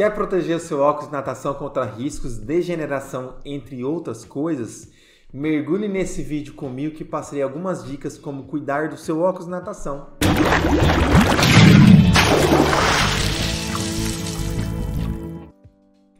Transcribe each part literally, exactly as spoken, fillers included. Quer proteger o seu óculos de natação contra riscos de degeneração, entre outras coisas? Mergulhe nesse vídeo comigo que passarei algumas dicas como cuidar do seu óculos de natação.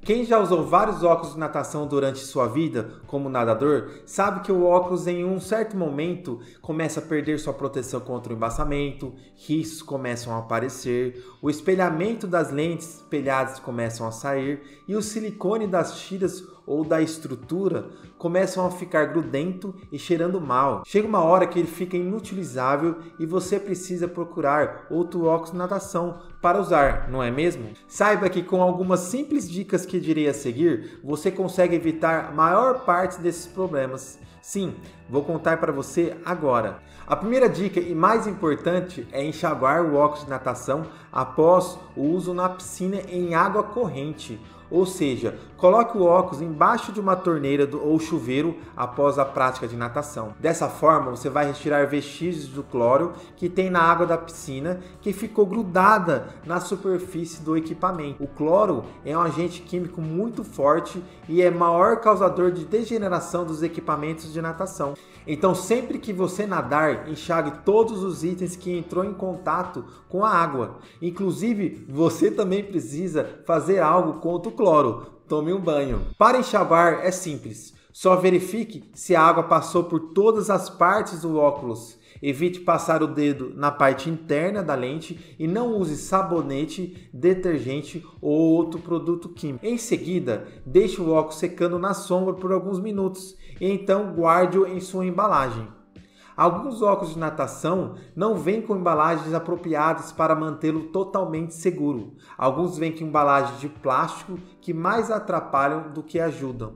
Quem já usou vários óculos de natação durante sua vida, como nadador, sabe que o óculos em um certo momento começa a perder sua proteção contra o embaçamento, riscos começam a aparecer, o espelhamento das lentes espelhadas começam a sair e o silicone das tiras ou da estrutura começam a ficar grudento e cheirando mal. Chega uma hora que ele fica inutilizável e você precisa procurar outro óculos de natação para usar, não é mesmo? Saiba que com algumas simples dicas que direi a seguir, você consegue evitar a maior parte desses problemas. Sim, vou contar para você agora. A primeira dica e mais importante é enxaguar o óculos de natação após o uso na piscina em água corrente. Ou seja, coloque o óculos embaixo de uma torneira do, ou chuveiro após a prática de natação. Dessa forma, você vai retirar vestígios do cloro que tem na água da piscina que ficou grudada na superfície do equipamento. O cloro é um agente químico muito forte e é maior causador de degeneração dos equipamentos de natação. Então, sempre que você nadar, enxague todos os itens que entrou em contato com a água. Inclusive, você também precisa fazer algo contra o cloro. Tome um banho. Para enxaguar é simples. Só verifique se a água passou por todas as partes do óculos. Evite passar o dedo na parte interna da lente e não use sabonete, detergente ou outro produto químico. Em seguida, deixe o óculos secando na sombra por alguns minutos e então guarde-o em sua embalagem. Alguns óculos de natação não vêm com embalagens apropriadas para mantê-lo totalmente seguro. Alguns vêm com embalagens de plástico que mais atrapalham do que ajudam.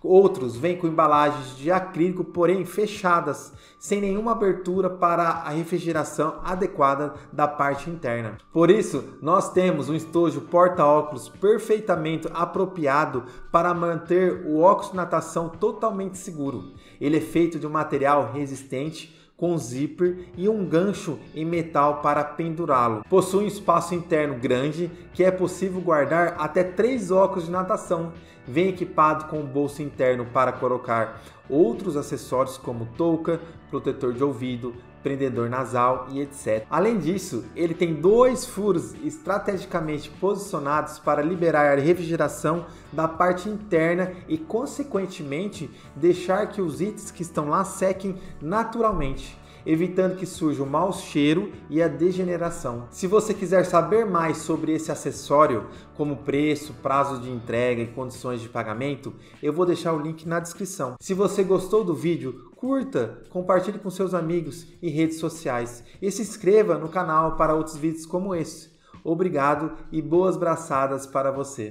Outros vêm com embalagens de acrílico, porém fechadas, sem nenhuma abertura para a refrigeração adequada da parte interna. Por isso, nós temos um estojo porta-óculos perfeitamente apropriado para manter o óculos de natação totalmente seguro. Ele é feito de um material resistente, com zíper e um gancho em metal para pendurá-lo. Possui um espaço interno grande que é possível guardar até três óculos de natação. Vem equipado com um bolso interno para colocar outros acessórios como touca, protetor de ouvido, prendedor nasal e etcétera. Além disso, ele tem dois furos estrategicamente posicionados para liberar a refrigeração da parte interna e, consequentemente, deixar que os itens que estão lá sequem naturalmente, evitando que surja o mau cheiro e a degeneração. Se você quiser saber mais sobre esse acessório, como preço, prazo de entrega e condições de pagamento, eu vou deixar o link na descrição. Se você gostou do vídeo, curta, compartilhe com seus amigos e redes sociais e se inscreva no canal para outros vídeos como esse. Obrigado e boas braçadas para você!